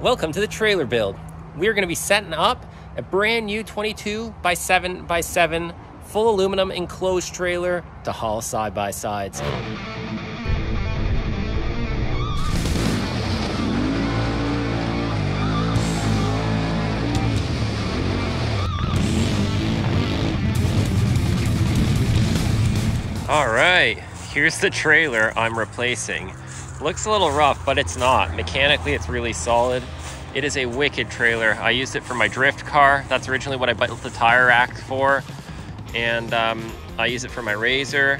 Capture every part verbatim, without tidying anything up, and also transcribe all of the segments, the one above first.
Welcome to the trailer build. We're going to be setting up a brand new twenty-two by seven by seven full aluminum enclosed trailer to haul side-by-sides. All right, here's the trailer I'm replacing. Looks a little rough, but it's not. Mechanically, it's really solid. It is a wicked trailer. I used it for my drift car. That's originally what I built the tire rack for. And um, I use it for my R Z R,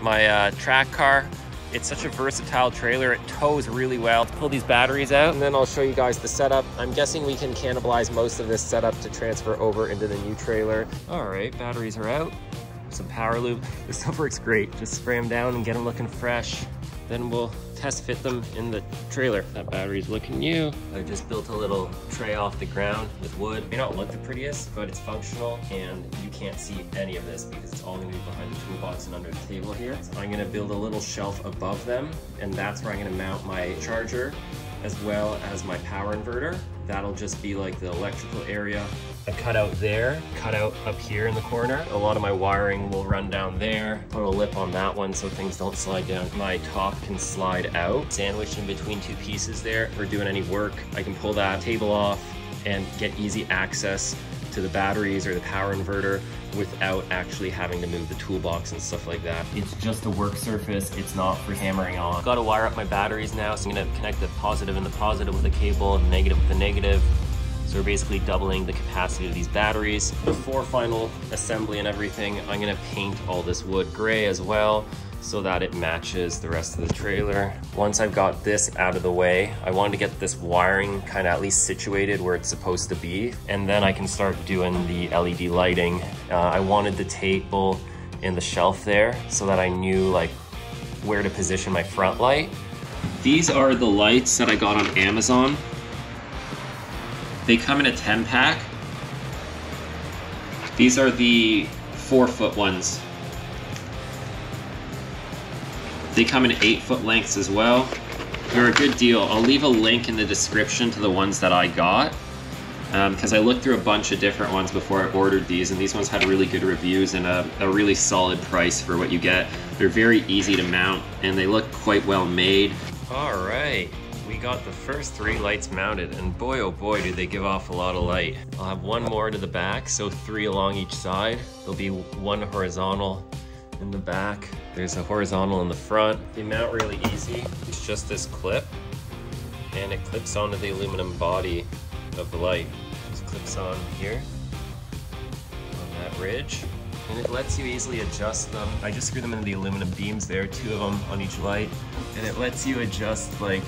my uh, track car. It's such a versatile trailer. It tows really well. Let's pull these batteries out and then I'll show you guys the setup. I'm guessing we can cannibalize most of this setup to transfer over into the new trailer. All right, batteries are out. Some power loop. This stuff works great. Just spray them down and get them looking fresh. Then we'll test fit them in the trailer. That battery's looking new. I just built a little tray off the ground with wood. It may not look the prettiest, but it's functional, and you can't see any of this because it's all gonna be behind the toolbox and under the table here. So I'm gonna build a little shelf above them, and that's where I'm gonna mount my charger as well as my power inverter. That'll just be like the electrical area. A cutout there, cutout up here in the corner. A lot of my wiring will run down there. Put a lip on that one so things don't slide down. My top can slide out, sandwiched in between two pieces there. If we're doing any work, I can pull that table off and get easy access to the batteries or the power inverter without actually having to move the toolbox and stuff like that. It's just a work surface, it's not for hammering on. Gotta wire up my batteries now, so I'm gonna connect the positive and the positive with a cable and negative with the negative. So we're basically doubling the capacity of these batteries. Before final assembly and everything, I'm gonna paint all this wood gray as well so that it matches the rest of the trailer. Once I've got this out of the way, I wanted to get this wiring kind of at least situated where it's supposed to be, and then I can start doing the L E D lighting. Uh, I wanted the table and the shelf there so that I knew like where to position my front light. These are the lights that I got on Amazon. They come in a ten pack. These are the four foot ones. They come in eight foot lengths as well. They're a good deal. I'll leave a link in the description to the ones that I got because um, I looked through a bunch of different ones before I ordered these, and these ones had really good reviews and a, a really solid price for what you get. They're very easy to mount and they look quite well made. All right. We got the first three lights mounted, and boy oh boy do they give off a lot of light. I'll have one more to the back, so three along each side. There'll be one horizontal in the back. There's a horizontal in the front. They mount really easy. It's just this clip, and it clips onto the aluminum body of the light. Just clips on here, on that ridge, and it lets you easily adjust them. I just screw them into the aluminum beams there, two of them on each light, and it lets you adjust like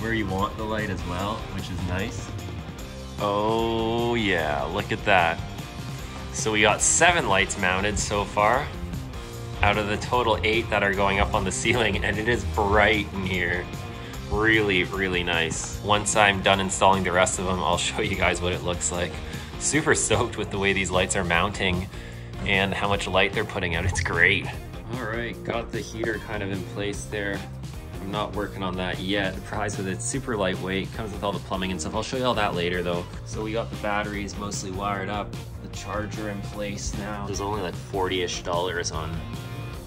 where you want the light as well, which is nice. Oh yeah, look at that. So we got seven lights mounted so far out of the total eight that are going up on the ceiling, and it is bright in here. Really, really nice. Once I'm done installing the rest of them, I'll show you guys what it looks like. Super stoked with the way these lights are mounting and how much light they're putting out. It's great. All right, got the heater kind of in place there. I'm not working on that yet. The prize with it's super lightweight, comes with all the plumbing and stuff. I'll show you all that later though. So we got the batteries mostly wired up, the charger in place now. There's only like forty-ish dollars on,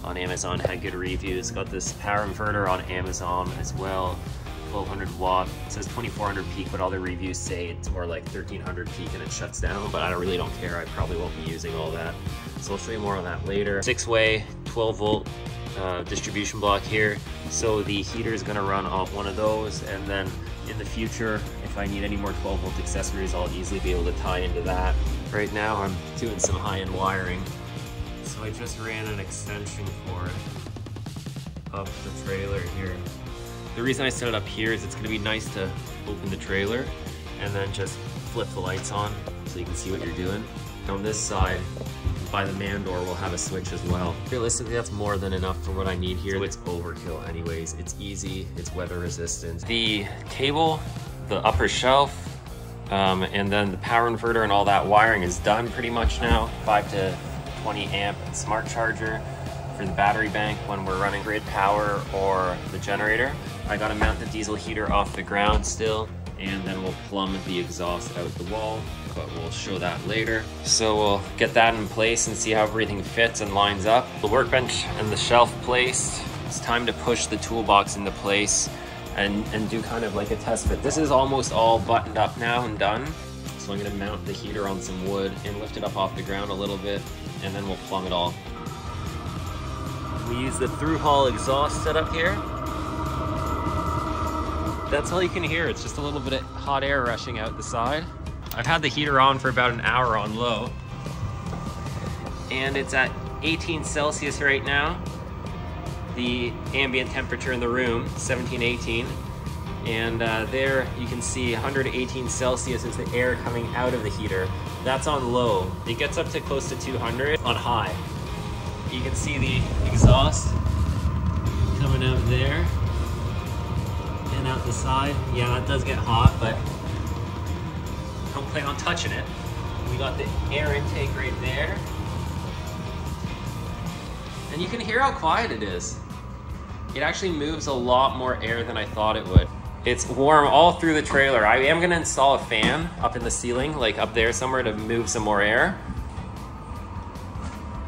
on Amazon, had good reviews. Got this power inverter on Amazon as well, twelve hundred watt. It says twenty-four hundred peak, but all the reviews say it's more like thirteen hundred peak and it shuts down, but I don't, really don't care. I probably won't be using all that. So I'll show you more on that later. Six-way, twelve volt. Uh, distribution block here, so the heater is going to run off one of those, and then in the future if I need any more twelve volt accessories I'll easily be able to tie into that. Right now I'm doing some high-end wiring, so I just ran an extension cord up the trailer here. The reason I set it up here is it's going to be nice to open the trailer and then just flip the lights on so you can see what you're doing. On this side by the man door, we'll have a switch as well. Realistically, that's more than enough for what I need here. So it's overkill anyways. It's easy, it's weather resistant. The cable, the upper shelf, um, and then the power inverter and all that wiring is done pretty much now. five to twenty amp smart charger for the battery bank when we're running grid power or the generator. I gotta mount the diesel heater off the ground still. and then we'll plumb the exhaust out the wall, but we'll show that later. So we'll get that in place and see how everything fits and lines up. The workbench and the shelf placed. It's time to push the toolbox into place and, and do kind of like a test fit. This is almost all buttoned up now and done. So I'm gonna mount the heater on some wood and lift it up off the ground a little bit, and then we'll plumb it all. We use the through-haul exhaust setup here. That's all you can hear. It's just a little bit of hot air rushing out the side. I've had the heater on for about an hour on low, and it's at eighteen Celsius right now. The ambient temperature in the room, seventeen, eighteen. And uh, there you can see one hundred eighteen Celsius is the air coming out of the heater. That's on low. It gets up to close to two hundred on high. You can see the exhaust coming out there and out the side. Yeah, that does get hot, but don't plan on touching it. We got the air intake right there. And you can hear how quiet it is. It actually moves a lot more air than I thought it would. It's warm all through the trailer. I am gonna install a fan up in the ceiling, like up there somewhere, to move some more air.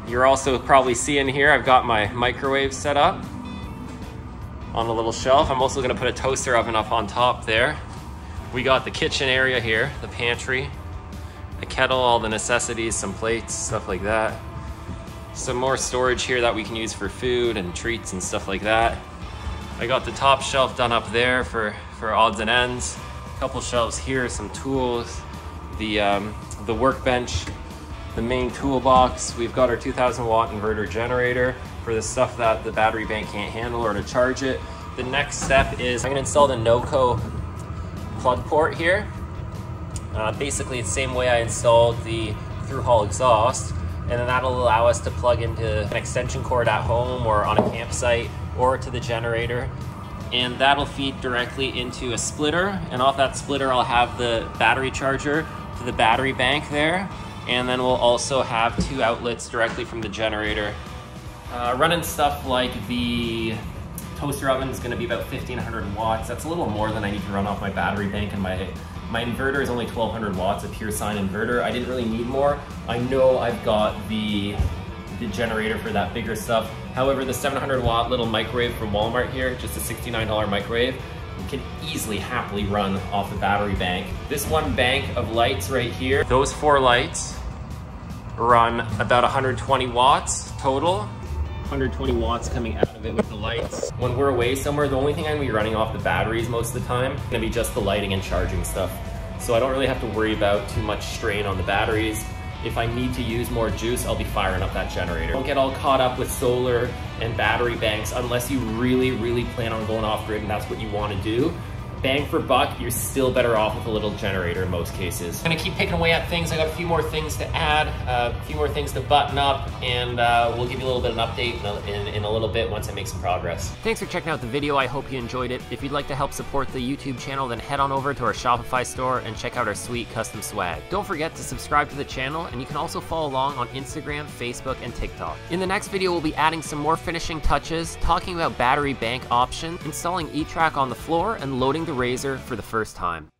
You're also probably seeing here, I've got my microwave set up on a little shelf. I'm also gonna put a toaster oven up on top there. We got the kitchen area here, the pantry, a kettle, all the necessities, some plates, stuff like that. Some more storage here that we can use for food and treats and stuff like that. I got the top shelf done up there for, for odds and ends. A couple shelves here, some tools, the, um, the workbench, the main toolbox. We've got our two thousand watt inverter generator for the stuff that the battery bank can't handle or to charge it. The next step is I'm gonna install the NOCO plug port here. Uh, basically it's the same way I installed the through-haul exhaust, and then that'll allow us to plug into an extension cord at home or on a campsite or to the generator. And that'll feed directly into a splitter, and off that splitter I'll have the battery charger to the battery bank there. And then we'll also have two outlets directly from the generator. Uh, running stuff like the toaster oven is gonna be about fifteen hundred watts. That's a little more than I need to run off my battery bank, and my My inverter is only twelve hundred watts, a pure sine inverter. I didn't really need more. I know I've got the, the generator for that bigger stuff. However, the seven hundred watt little microwave from Walmart here, just a sixty-nine dollar microwave, can easily, happily run off the battery bank. This one bank of lights right here, those four lights run about one hundred twenty watts total. one hundred twenty watts coming out of it with the lights. When we're away somewhere, the only thing I'm gonna be running off the batteries most of the time is gonna be just the lighting and charging stuff. So I don't really have to worry about too much strain on the batteries. If I need to use more juice, I'll be firing up that generator. Don't get all caught up with solar and battery banks unless you really, really plan on going off grid and that's what you wanna do. Bang for buck, you're still better off with a little generator in most cases. I'm gonna keep picking away at things. I got a few more things to add, uh, a few more things to button up, and uh, we'll give you a little bit of an update in a, in, in a little bit once I make some progress. Thanks for checking out the video. I hope you enjoyed it. If you'd like to help support the YouTube channel, then head on over to our Shopify store and check out our sweet custom swag. Don't forget to subscribe to the channel, and you can also follow along on Instagram, Facebook, and TikTok. In the next video, we'll be adding some more finishing touches, talking about battery bank options, installing e-track on the floor, and loading the R Z R for the first time.